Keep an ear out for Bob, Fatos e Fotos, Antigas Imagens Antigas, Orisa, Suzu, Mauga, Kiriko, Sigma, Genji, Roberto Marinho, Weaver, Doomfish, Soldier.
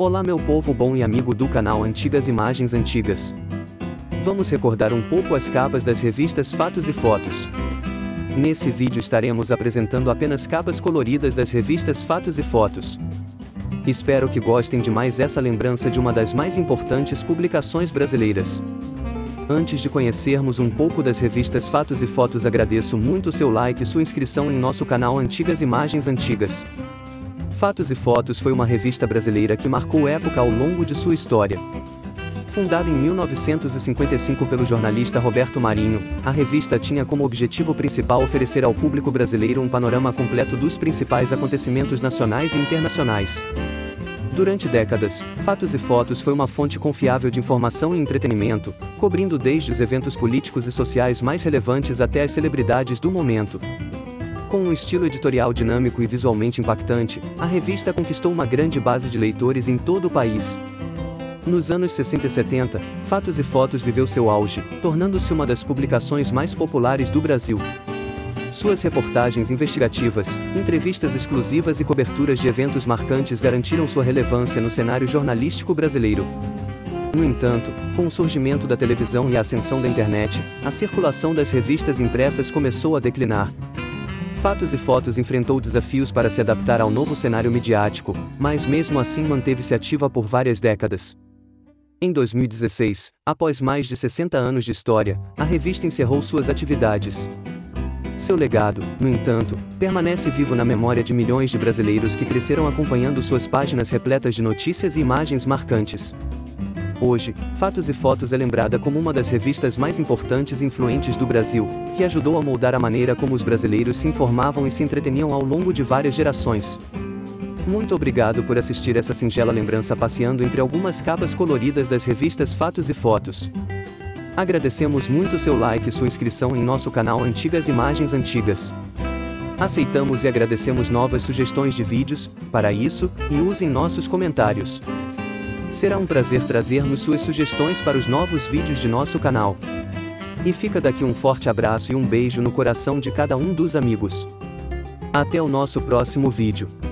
Olá meu povo bom e amigo do canal Antigas Imagens Antigas. Vamos recordar um pouco as capas das revistas Fatos e Fotos. Nesse vídeo estaremos apresentando apenas capas coloridas das revistas Fatos e Fotos. Espero que gostem de mais essa lembrança de uma das mais importantes publicações brasileiras. Antes de conhecermos um pouco das revistas Fatos e Fotos, agradeço muito seu like e sua inscrição em nosso canal Antigas Imagens Antigas. Fatos e Fotos foi uma revista brasileira que marcou época ao longo de sua história. Fundada em 1955 pelo jornalista Roberto Marinho, a revista tinha como objetivo principal oferecer ao público brasileiro um panorama completo dos principais acontecimentos nacionais e internacionais. Durante décadas, Fatos e Fotos foi uma fonte confiável de informação e entretenimento, cobrindo desde os eventos políticos e sociais mais relevantes até as celebridades do momento. Com um estilo editorial dinâmico e visualmente impactante, a revista conquistou uma grande base de leitores em todo o país. Nos anos 60 e 70, Fatos e Fotos viveu seu auge, tornando-se uma das publicações mais populares do Brasil. Suas reportagens investigativas, entrevistas exclusivas e coberturas de eventos marcantes garantiram sua relevância no cenário jornalístico brasileiro. No entanto, com o surgimento da televisão e a ascensão da internet, a circulação das revistas impressas começou a declinar. Fatos e Fotos enfrentou desafios para se adaptar ao novo cenário midiático, mas mesmo assim manteve-se ativa por várias décadas. Em 2016, após mais de 60 anos de história, a revista encerrou suas atividades. Seu legado, no entanto, permanece vivo na memória de milhões de brasileiros que cresceram acompanhando suas páginas repletas de notícias e imagens marcantes. Hoje, Fatos e Fotos é lembrada como uma das revistas mais importantes e influentes do Brasil, que ajudou a moldar a maneira como os brasileiros se informavam e se entreteniam ao longo de várias gerações. Muito obrigado por assistir essa singela lembrança passeando entre algumas capas coloridas das revistas Fatos e Fotos. Agradecemos muito seu like e sua inscrição em nosso canal Antigas Imagens Antigas. Aceitamos e agradecemos novas sugestões de vídeos, para isso, e usem nossos comentários. Será um prazer trazermos suas sugestões para os novos vídeos de nosso canal. E fica daqui um forte abraço e um beijo no coração de cada um dos amigos. Até o nosso próximo vídeo.